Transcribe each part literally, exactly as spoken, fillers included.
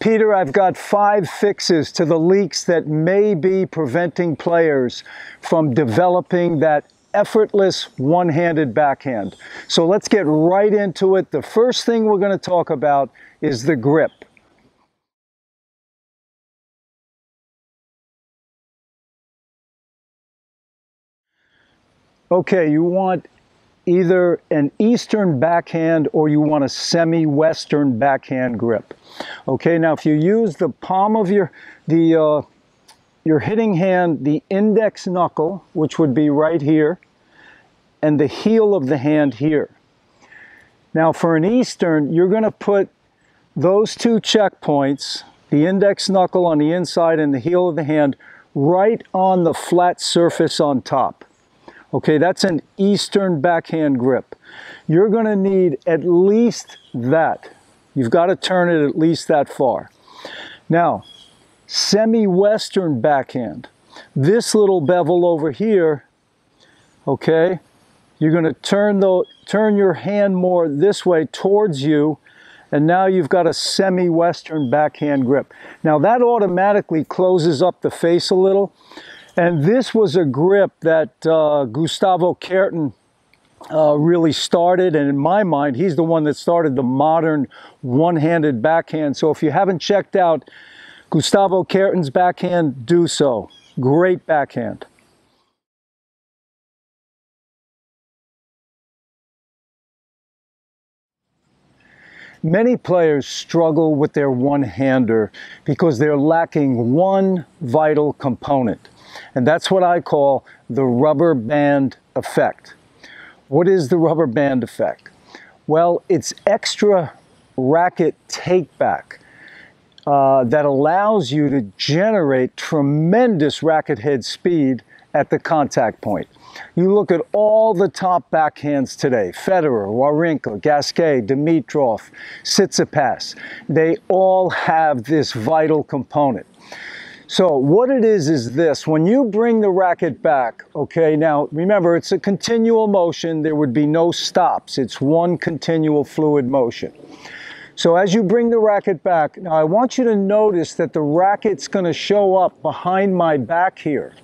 Peter, I've got five fixes to the leaks that may be preventing players from developing that effortless one-handed backhand. So let's get right into it. The first thing we're going to talk about is the grip. Okay, you want either an Eastern backhand or you want a semi-Western backhand grip. Okay, now if you use the palm of your, the, uh, your hitting hand, the index knuckle, which would be right here, and the heel of the hand here. Now for an Eastern, you're going to put those two checkpoints, the index knuckle on the inside and the heel of the hand, right on the flat surface on top. Okay, that's an Eastern backhand grip. You're going to need at least that. You've got to turn it at least that far. Now, semi-Western backhand. This little bevel over here, okay, you're going to turn, the, turn your hand more this way towards you, and now you've got a semi-Western backhand grip. Now, that automatically closes up the face a little. And this was a grip that uh, Gustavo Kerten uh, really started. And in my mind, he's the one that started the modern one-handed backhand. So if you haven't checked out Gustavo Kerten's backhand, do so. Great backhand. Many players struggle with their one-hander because they're lacking one vital component. And that's what I call the rubber band effect. What is the rubber band effect? Well, it's extra racket take-back uh, that allows you to generate tremendous racket head speed at the contact point. You look at all the top backhands today, Federer, Wawrinka, Gasquet, Dimitrov, Tsitsipas, they all have this vital component. So what it is is this, when you bring the racket back, okay, now remember it's a continual motion, there would be no stops, it's one continual fluid motion. So as you bring the racket back, now I want you to notice that the racket's going to show up behind my back here.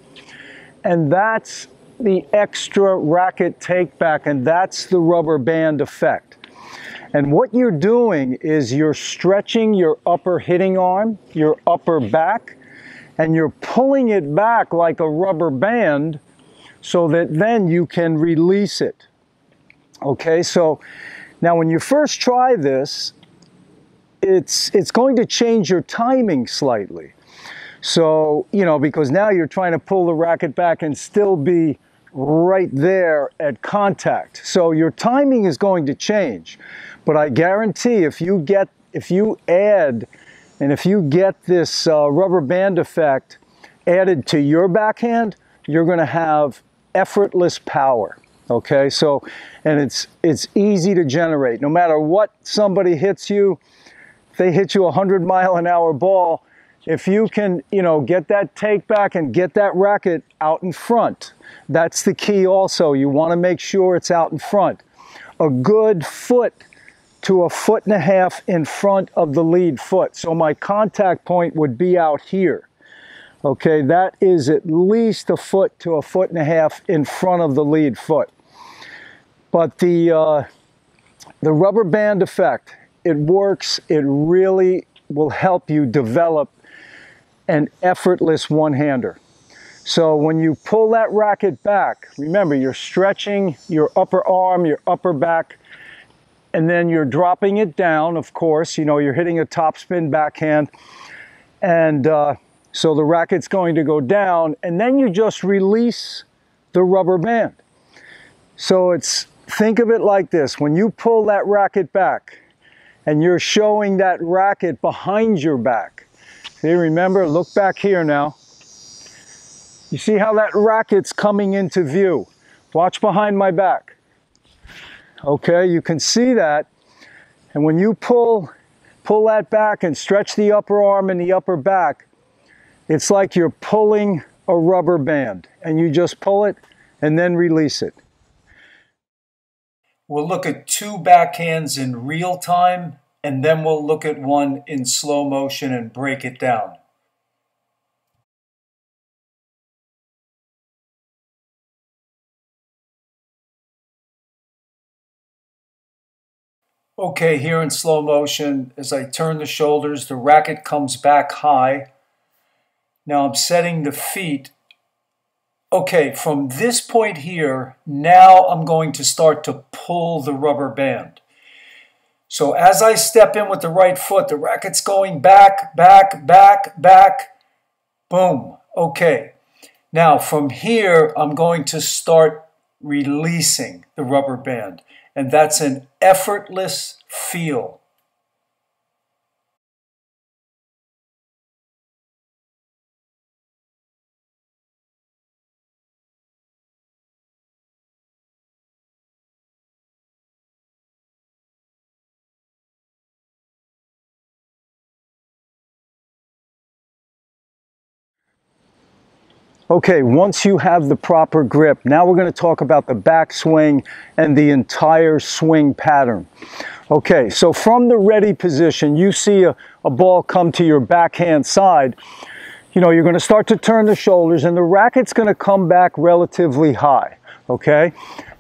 And that's the extra racket take back, and that's the rubber band effect. And what you're doing is you're stretching your upper hitting arm, your upper back, and you're pulling it back like a rubber band so that then you can release it. Okay, so now when you first try this, it's, it's going to change your timing slightly. So, you know, because now you're trying to pull the racket back and still be right there at contact. So your timing is going to change. But I guarantee if you get, if you add And if you get this uh, rubber band effect added to your backhand, you're going to have effortless power, okay? So, and it's, it's easy to generate. No matter what somebody hits you, if they hit you a hundred mile an hour ball, if you can, you know, get that take back and get that racket out in front, that's the key also. You want to make sure it's out in front. A good foot to a foot and a half in front of the lead foot. So my contact point would be out here. Okay, that is at least a foot to a foot and a half in front of the lead foot. But the, uh, the rubber band effect, it works, it really will help you develop an effortless one-hander. So when you pull that racket back, remember you're stretching your upper arm, your upper back, and then you're dropping it down, of course, you know, you're hitting a topspin backhand. And uh, so the racket's going to go down, and then you just release the rubber band. So it's, think of it like this. When you pull that racket back and you're showing that racket behind your back, see, remember, look back here now. You see how that racket's coming into view. Watch behind my back. Okay, you can see that, and when you pull, pull that back and stretch the upper arm and the upper back, it's like you're pulling a rubber band, and you just pull it and then release it. We'll look at two backhands in real time and then we'll look at one in slow motion and break it down. Okay, here in slow motion, as I turn the shoulders, the racket comes back high. Now I'm setting the feet. Okay, from this point here, now I'm going to start to pull the rubber band. So as I step in with the right foot, the racket's going back, back, back, back. Boom. Okay. Now from here, I'm going to start releasing the rubber band. And that's an effortless feel. Okay, once you have the proper grip, now we're going to talk about the backswing and the entire swing pattern. Okay, so from the ready position, you see a, a ball come to your backhand side. You know, you're going to start to turn the shoulders and the racket's going to come back relatively high. Okay,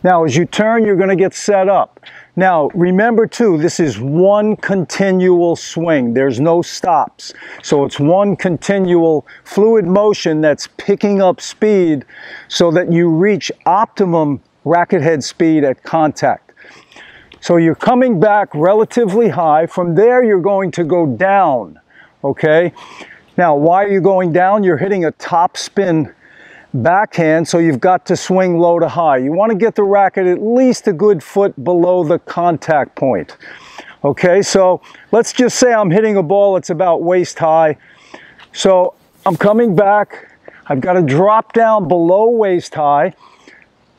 now as you turn, you're going to get set up. Now, remember too, this is one continual swing. There's no stops. So it's one continual fluid motion that's picking up speed so that you reach optimum racket head speed at contact. So you're coming back relatively high. From there, you're going to go down, okay? Now, why are you going down? You're hitting a topspin backhand, so you've got to swing low to high. You want to get the racket at least a good foot below the contact point. Okay, so let's just say I'm hitting a ball that's about waist high. So I'm coming back. I've got to drop down below waist high.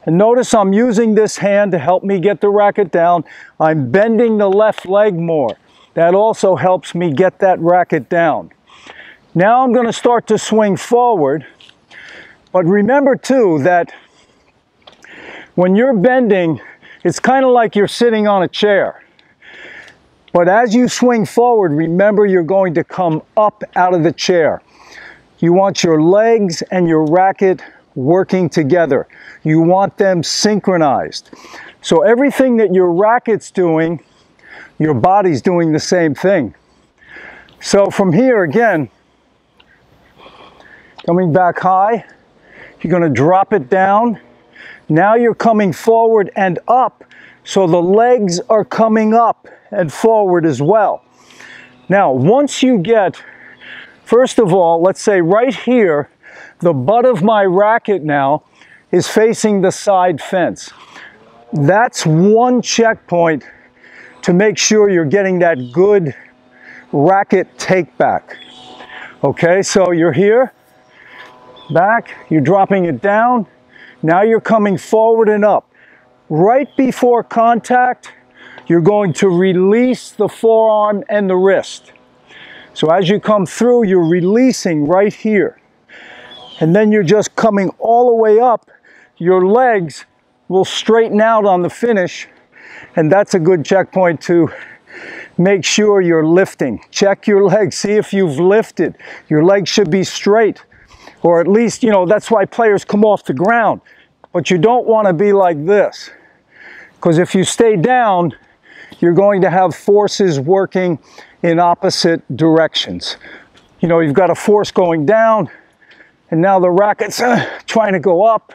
And notice I'm using this hand to help me get the racket down. I'm bending the left leg more. That also helps me get that racket down. Now I'm going to start to swing forward. But remember too that when you're bending, it's kind of like you're sitting on a chair. But as you swing forward, remember you're going to come up out of the chair. You want your legs and your racket working together. You want them synchronized. So everything that your racket's doing, your body's doing the same thing. So from here again, coming back high. You're going to drop it down. Now you're coming forward and up, so the legs are coming up and forward as well. Now, once you get, first of all, let's say right here, the butt of my racket now is facing the side fence. That's one checkpoint to make sure you're getting that good racket take back. Okay, so you're here. Back, you're dropping it down. Now you're coming forward and up. Right before contact, you're going to release the forearm and the wrist. So as you come through, you're releasing right here. And then you're just coming all the way up. Your legs will straighten out on the finish. And that's a good checkpoint to make sure you're lifting. Check your legs, see if you've lifted. Your legs should be straight. Or at least, you know, that's why players come off the ground. But you don't want to be like this. Because if you stay down, you're going to have forces working in opposite directions. You know, you've got a force going down, and now the racket's uh, trying to go up.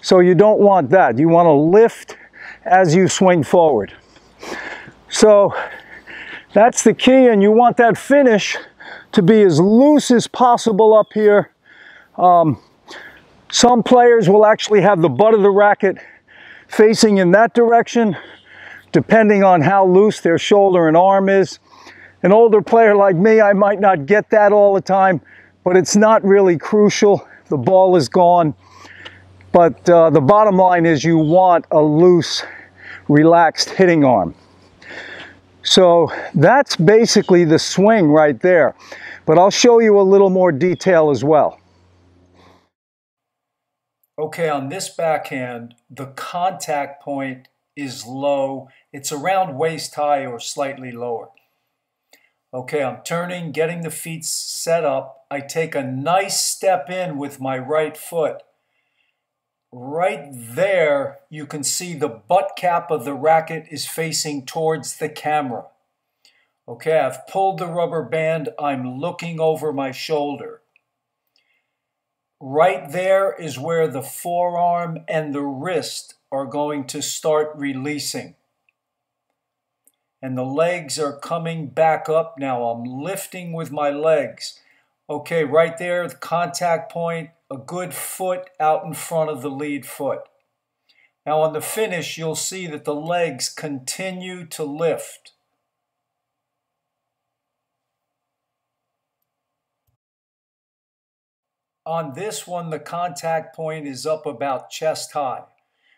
So you don't want that. You want to lift as you swing forward. So that's the key, and you want that finish to be as loose as possible up here. Um, some players will actually have the butt of the racket facing in that direction, depending on how loose their shoulder and arm is. An older player like me, I might not get that all the time, but it's not really crucial. The ball is gone. But uh, the bottom line is you want a loose, relaxed hitting arm. So that's basically the swing right there. But I'll show you a little more detail as well. Okay, on this backhand, the contact point is low. It's around waist high or slightly lower. Okay, I'm turning, getting the feet set up. I take a nice step in with my right foot. Right there, you can see the butt cap of the racket is facing towards the camera. Okay, I've pulled the rubber band. I'm looking over my shoulder. Right there is where the forearm and the wrist are going to start releasing. And the legs are coming back up now. I'm lifting with my legs. Okay, right there, the contact point, a good foot out in front of the lead foot. Now on the finish, you'll see that the legs continue to lift. On this one, the contact point is up about chest high,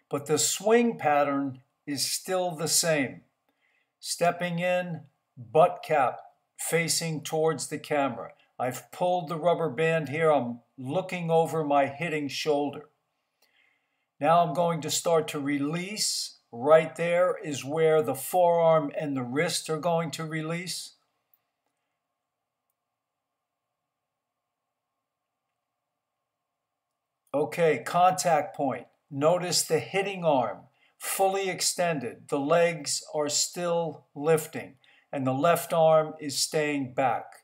but the swing pattern is still the same. Stepping in, butt cap facing towards the camera. I've pulled the rubber band here. I'm looking over my hitting shoulder. Now I'm going to start to release. Right there is where the forearm and the wrist are going to release. Okay, contact point. Notice the hitting arm. Fully extended, the legs are still lifting, and the left arm is staying back.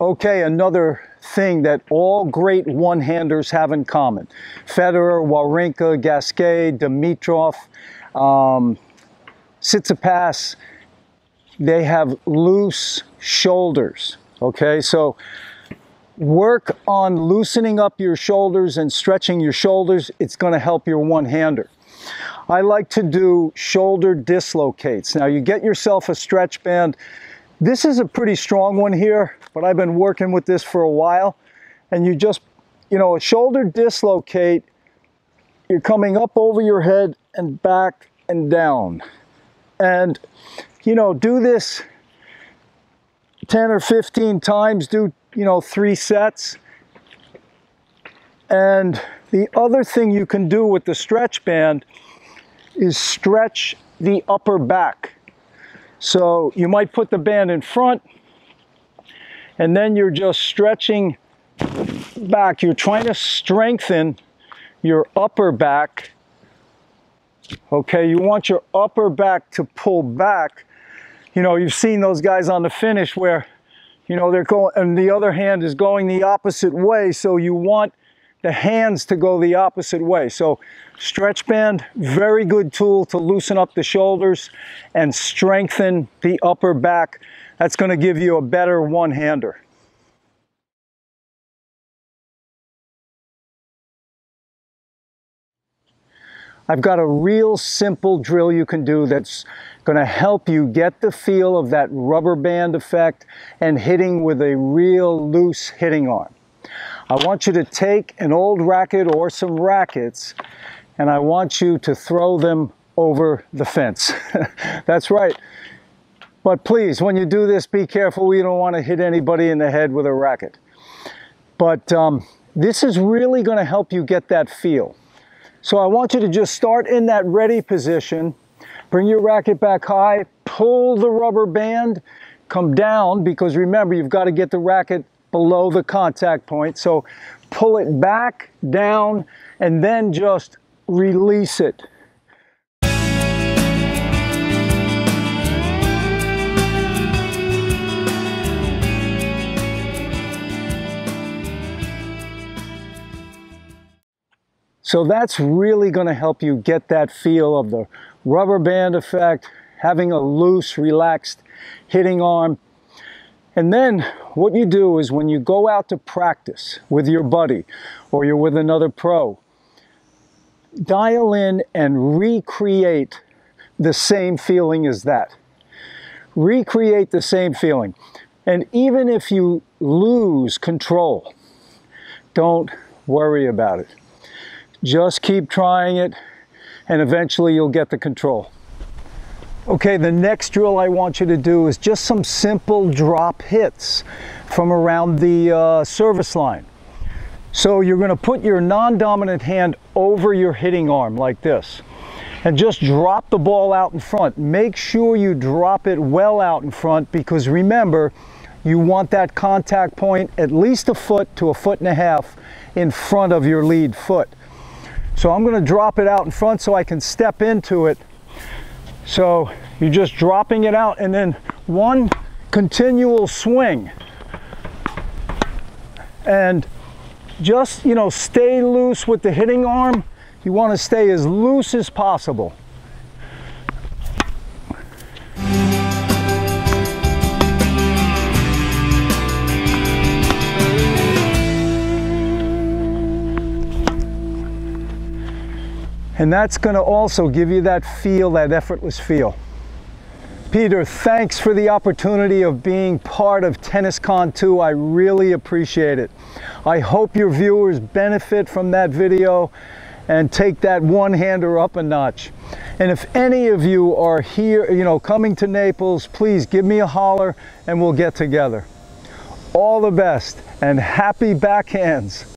Okay, another thing that all great one-handers have in common. Federer, Wawrinka, Gasquet, Dimitrov, um, Tsitsipas, they have loose shoulders. Okay, so work on loosening up your shoulders and stretching your shoulders. It's going to help your one-hander. I like to do shoulder dislocates. Now you get yourself a stretch band. This is a pretty strong one here, but I've been working with this for a while. And you just, you know, a shoulder dislocate, you're coming up over your head and back and down. And, you know, do this ten or fifteen times, do, you know, three sets. And the other thing you can do with the stretch band is stretch the upper back. So you might put the band in front and then you're just stretching back. You're trying to strengthen your upper back. Okay, you want your upper back to pull back. You know, you've seen those guys on the finish where, you know, they're going, and the other hand is going the opposite way. So you want the hands to go the opposite way. So stretch band, very good tool to loosen up the shoulders and strengthen the upper back. That's going to give you a better one-hander. I've got a real simple drill you can do that's going to help you get the feel of that rubber band effect and hitting with a real loose hitting arm. I want you to take an old racket or some rackets and I want you to throw them over the fence. That's right. But please, when you do this, be careful. You don't want to hit anybody in the head with a racket. But um, this is really going to help you get that feel. So I want you to just start in that ready position, bring your racket back high, pull the rubber band, come down, because remember, you've got to get the racket below the contact point. So pull it back down and then just release it. So that's really going to help you get that feel of the rubber band effect, having a loose, relaxed hitting arm. And then what you do is when you go out to practice with your buddy or you're with another pro, dial in and recreate the same feeling as that. Recreate the same feeling. And even if you lose control, don't worry about it. Just keep trying it, and eventually you'll get the control. Okay, the next drill I want you to do is just some simple drop hits from around the uh, service line. So you're going to put your non-dominant hand over your hitting arm like this, and just drop the ball out in front. Make sure you drop it well out in front, because remember, you want that contact point at least a foot to a foot and a half in front of your lead foot. So I'm going to drop it out in front so I can step into it. So you're just dropping it out, and then one continual swing. And just, you know, stay loose with the hitting arm. You want to stay as loose as possible. And that's going to also give you that feel, that effortless feel. Peter, thanks for the opportunity of being part of TennisCon two. I really appreciate it. I hope your viewers benefit from that video and take that one-hander up a notch. And if any of you are here, you know, coming to Naples, please give me a holler and we'll get together. All the best and happy backhands.